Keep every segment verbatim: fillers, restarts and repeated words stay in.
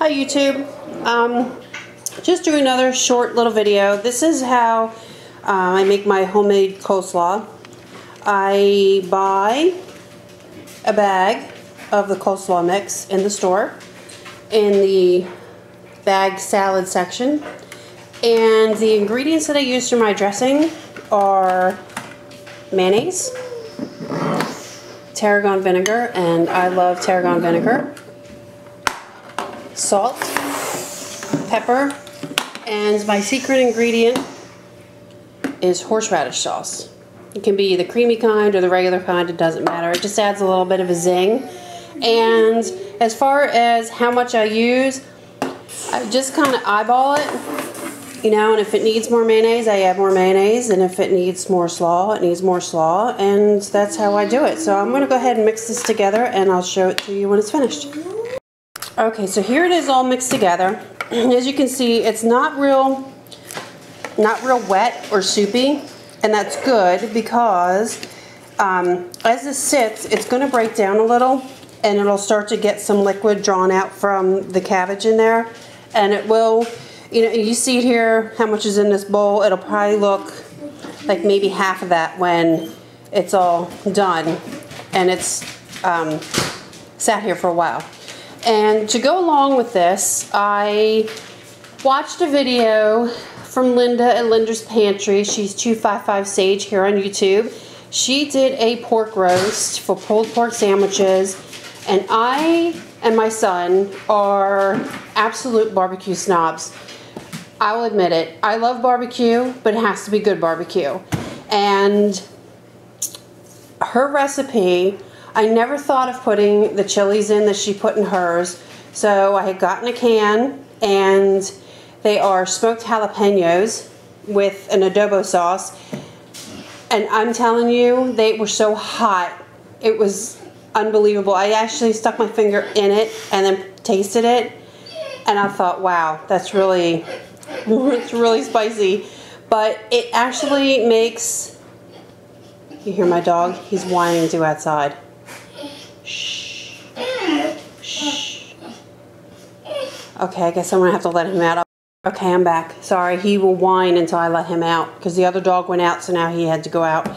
Hi YouTube, um, just doing another short little video. This is how uh, I make my homemade coleslaw. I buy a bag of the coleslaw mix in the store in the bag salad section, and the ingredients that I use for my dressing are mayonnaise, tarragon vinegar, and I love tarragon vinegar, salt, pepper, and my secret ingredient is horseradish sauce. It can be the creamy kind or the regular kind, it doesn't matter. It just adds a little bit of a zing. And as far as how much I use, I just kind of eyeball it, you know, and if it needs more mayonnaise, I add more mayonnaise, and if it needs more slaw, it needs more slaw, and that's how I do it. So I'm going to go ahead and mix this together, and I'll show it to you when it's finished. Okay, so here it is all mixed together. As you can see, it's not real, not real wet or soupy, and that's good because um, as this sits, it's going to break down a little, and it'll start to get some liquid drawn out from the cabbage in there, and it will, you know, you see here how much is in this bowl. It'll probably look like maybe half of that when it's all done and it's um, sat here for a while. And to go along with this, I watched a video from Linda at Linda's Pantry. She's two five five sage here on YouTube. She did a pork roast for pulled pork sandwiches, and I and my son are absolute barbecue snobs. I will admit it. I love barbecue, but it has to be good barbecue. And her recipe, I never thought of putting the chilies in that she put in hers. So I had gotten a can, and they are smoked jalapenos with an adobo sauce. And I'm telling you, they were so hot. It was unbelievable. I actually stuck my finger in it and then tasted it, and I thought, wow, that's really, it's really spicy. But it actually makes, you hear my dog? He's whining to outside. Shh. Shh. Okay, I guess I'm gonna have to let him out. Okay, I'm back. Sorry, he will whine until I let him out because the other dog went out, so now he had to go out.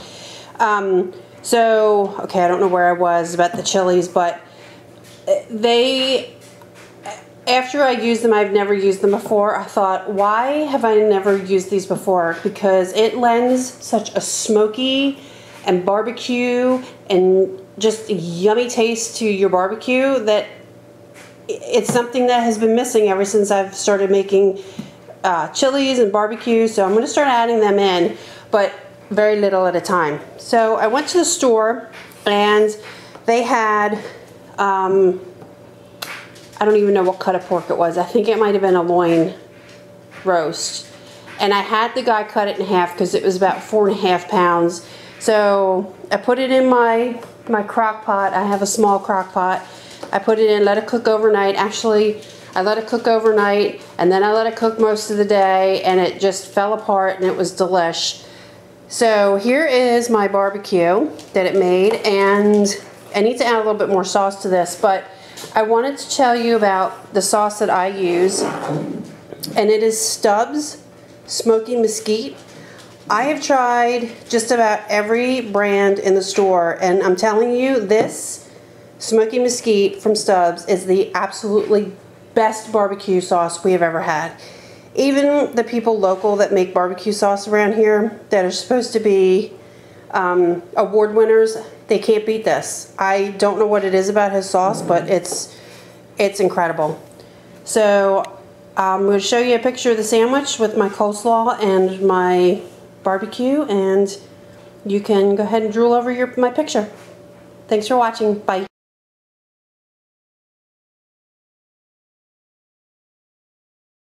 Um, So, okay, I don't know where I was about the chilies, but they, after I used them, I've never used them before. I thought, why have I never used these before? Because it lends such a smoky and barbecue and just yummy taste to your barbecue that it's something that has been missing ever since I've started making uh, chilies and barbecue. So I'm going to start adding them in, but very little at a time. So I went to the store, and they had, um, I don't even know what cut of pork it was. I think it might have been a loin roast. And I had the guy cut it in half because it was about four and a half pounds. So I put it in my, my crock pot. I have a small crock pot. I put it in, let it cook overnight. Actually, I let it cook overnight, and then I let it cook most of the day, and it just fell apart, and it was delish. So here is my barbecue that it made, and I need to add a little bit more sauce to this, but I wanted to tell you about the sauce that I use, and it is Stubbs Smoky Mesquite. I have tried just about every brand in the store, and I'm telling you, this Smoky Mesquite from Stubbs is the absolutely best barbecue sauce we have ever had. Even the people local that make barbecue sauce around here that are supposed to be um, award winners, they can't beat this. I don't know what it is about his sauce, but it's it's incredible. So um, I'm going to show you a picture of the sandwich with my coleslaw and my barbecue, and you can go ahead and drool over your, my picture. Thanks for watching. Bye.